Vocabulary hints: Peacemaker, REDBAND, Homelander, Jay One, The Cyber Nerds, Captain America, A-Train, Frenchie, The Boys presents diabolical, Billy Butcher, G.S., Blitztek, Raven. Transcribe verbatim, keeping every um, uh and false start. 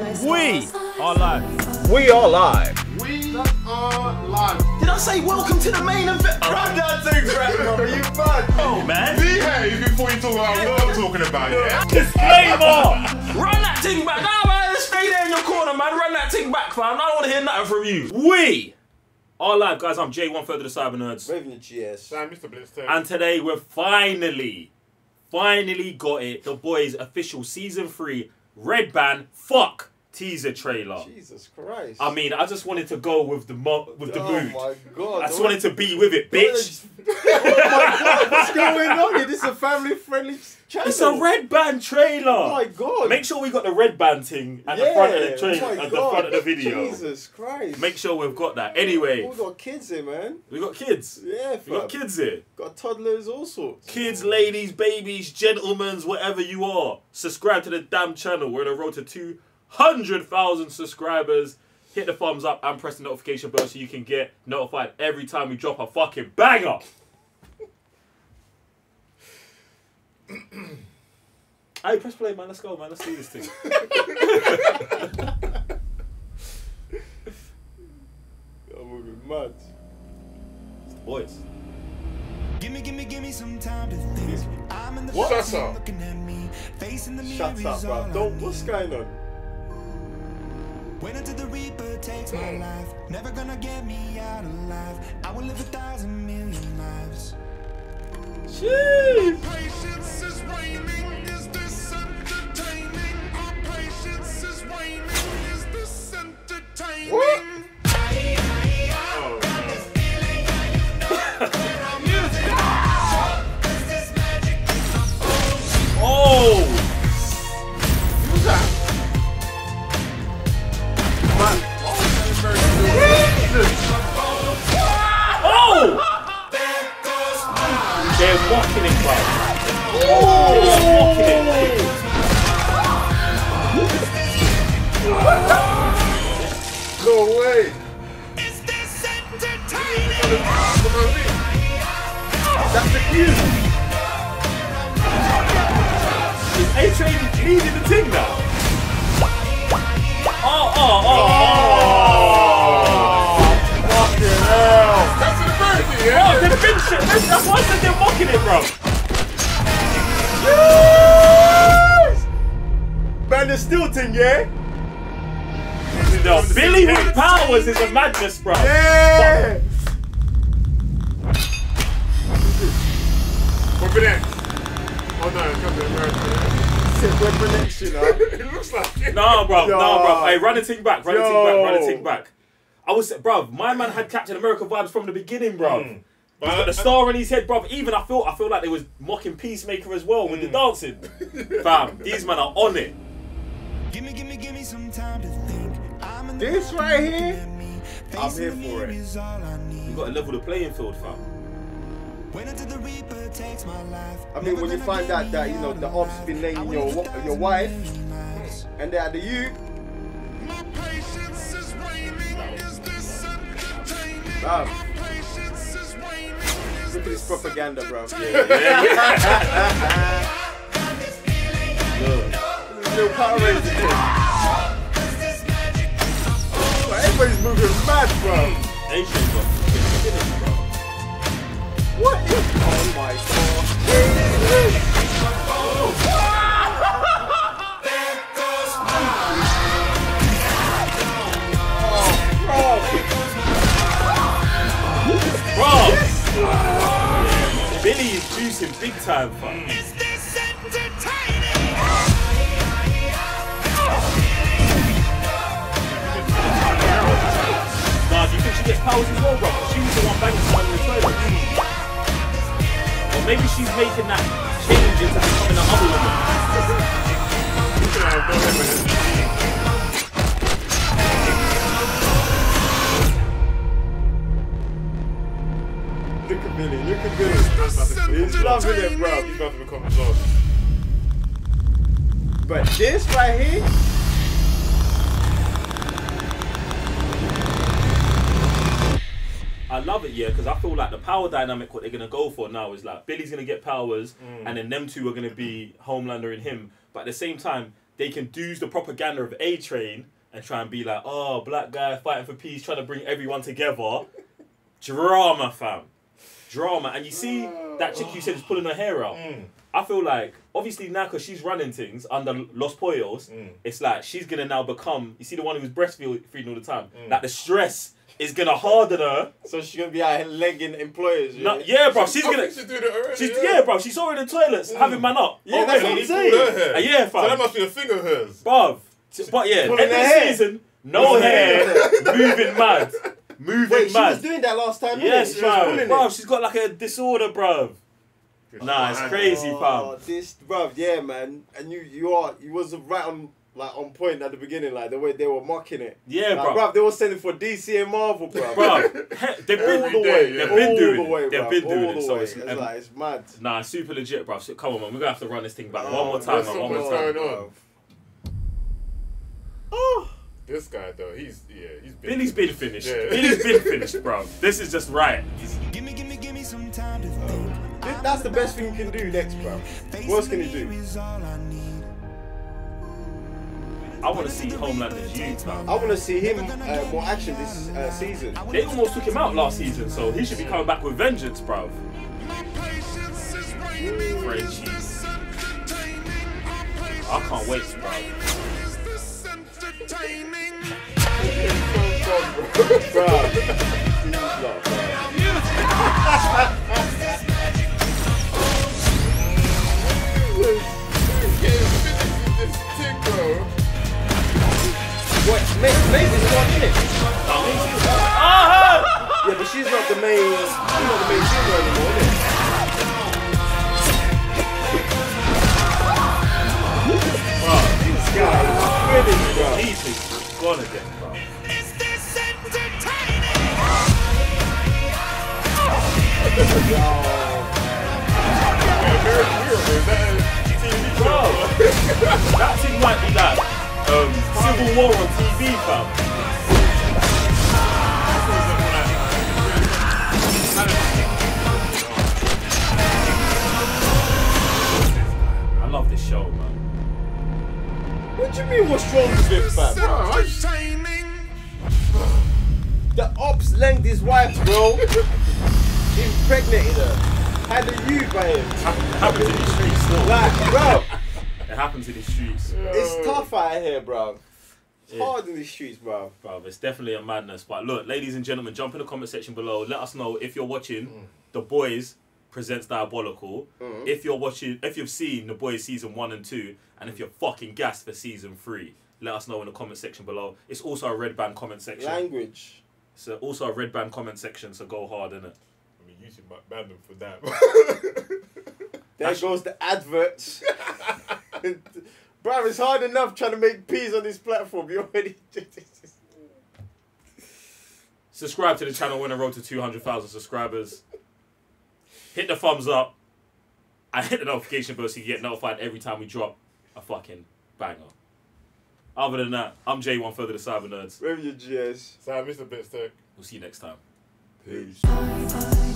We are live. We are live. We are live. Did I say welcome to the main event? Oh. Run that thing, Grandma. Are you mad? Oh, man. Behave before you talk about what I'm talking about, yeah? Disclaimer. Run that thing back. Nah, man. Stay there in your corner, man. Run that thing back, fam. I don't want to hear nothing from you. We are live, guys. I'm Jay One, third of the Cyber Nerds. Raven the G S. I'm Mister Blitztek. And today we're finally, finally got it. The Boys official season three. Red Band, fuck, teaser trailer. Jesus Christ. I mean, I just wanted to go with the mo with the oh mood. Oh my God. I just wanted to be with it, bitch. Oh my God, what's going on here? This is a family-friendly channel. It's a Red Band trailer. Oh my God. Make sure we got the Red Band thing at yeah, the front of the trailer, oh at God. the front of the video. Jesus Christ. Make sure we've got that. Anyway. We got kids here, man. We got kids. Yeah, fam. We got kids here. Got toddlers, all sorts. Kids, ladies, babies, gentlemen, whatever you are. Subscribe to the damn channel. We're on the road to two hundred thousand subscribers. Hit the thumbs up and press the notification bell so you can get notified every time we drop a fucking banger. Hey, press play, man. Let's go, man. Let's do this thing. I'm moving mad. It's the Boys. Gimme, gimme, gimme some time to think. I'm in the shut up. Looking at me, facing the mirror. Shut up, bro. Don't. What's going on? When until the Reaper takes my life, never gonna get me out alive. I will live a thousand million lives. Jeez. Patience is waning. Is this entertaining? Our patience is waning. Is this entertaining? What? Oh! Who's that? Man. Oh! They're walking it, bro. Oh! They're walking it. No way! Is this entertaining? That's the cue! A-Train leading the team now. Oh, oh, oh, oh. Fucking hell. That's an emergency, yeah? Oh, they've been shit. That's why I said they're mocking it, bro. Yes! Man, they're still ting, yeah? The Billy with powers is a madness, bro. Yeah! Fuck. What for that? Oh no, Captain America. It's a weapon, you know? It looks like it. Nah, bruv, yeah. nah, bruv. Hey, run the thing back, run the thing back, run the thing back. I was, bruv, my man had Captain America vibes from the beginning, bruv. Mm. He's got the star on his head, bruv. Even I feel, I feel like they was mocking Peacemaker as well mm. with the dancing. Fam, these men are on it. Gimme, gimme, gimme some time to think. I'm in the this right here, I'm here for it. You got to level the playing field, fam. When until the Reaper takes my life. I mean, when you find out that, you know, the ops been laying your, your wife, and they're at the you. My patience is waning, is this entertaining? My patience is waning, is this entertaining? Look at this propaganda, bro. Yeah, yeah, yeah. Look. This little Power Rangers thing. Bro, everybody's moving mad, bro. Asian, bro. What is oh my God. Bro! Billy is juicing big time, fam. Is this entertaining? Nah, do you think she gets powers as well, bro? She was the one banging someone in the toilet. Maybe she's making that change into becoming an other woman. Look at Billy, look at Billy. He's loving it, bro. He's about to become a dog. But this right here. I love it, yeah, because I feel like the power dynamic, what they're going to go for now is like, Billy's going to get powers, mm. and then them two are going to be Homelander and him. But at the same time, they can do the propaganda of A-Train and try and be like, oh, black guy fighting for peace, trying to bring everyone together. Drama, fam. Drama. And you see that chick you said is pulling her hair out. Mm. I feel like, obviously now because she's running things under Los Pollos, mm. it's like she's going to now become, you see the one who was breastfeeding all the time, mm. like the stress is going to harden her. So she's going to be out legging employers. Yeah, no, yeah bro, she's going to... Already, yeah. yeah, bro, she's already in the toilets mm. having man up. Yeah, oh, that's really what I'm saying. Uh, yeah, fam. So that must be a thing of hers. Bruv. But yeah, end of the season, no hair, moving mad. Moving Wait, mad. She was doing that last time, yes, she bro. Was bro, it. She's got like a disorder, bruv. Nah, it's crazy, fam. Oh, this, bruv, yeah, man. And you, you are, you was right on, like on point at the beginning, like the way they were mocking it. Yeah, like, bruv. bruv. They were sending for D C and Marvel, bruv. bruv, they've been all the way. They've been doing it. They've been doing it. So it's, it's um, like it's mad. Nah, super legit, bruv. So, come on, man. We're gonna have to run this thing back oh, one more time, man. One more time, bruv. Oh. This guy though, he's yeah, he's been Billy's finished. been finished. Yeah. Billy's been finished, bro. This is just right. Gimme, gimme, gimme some time to think. That's the best thing you can do next, bro. What else can you do? I want to see Homelander's youth, man. I want to see him uh, more action this uh, season. They almost took him out last season, so he should be coming back with vengeance, bro. Frenchie. I can't wait, bro. What? Maisie's watching it. Yeah, but she's not the main. She's not the main singer anymore, is it? Wow, this guy is finished, bro. Jesus, gone again, bro. Yo. Bro, that thing might be that um, Civil War on T V, fam. I love this show, man. What do you mean what's wrong with it, fam? The ops length his wife, bro. Impregnated her, had a you by him. It happens in these streets, though. Like, bro. It happens in these streets. Bro. It's tough out here, bro. It's yeah. hard in these streets, bro. Bro, it's definitely a madness. But look, ladies and gentlemen, jump in the comment section below. Let us know if you're watching mm. The Boys Presents Diabolical. Mm. If you're watching, if you've seen The Boys season one and two, and if you're fucking gassed for season three, let us know in the comment section below. It's also a red band comment section. Language. It's also a red band comment section, so go hard, innit? YouTube might ban them for that. There That's goes the adverts. Bro, it's hard enough trying to make peas on this platform. You already subscribe to the channel when I roll to two hundred thousand subscribers. Hit the thumbs up. I hit the notification bell so you get notified every time we drop a fucking banger. Other than that, I'm Jay One, further the Cyber Nerds. Wherever you G S. So I'm Mister Blitztek. We'll see you next time. Peace.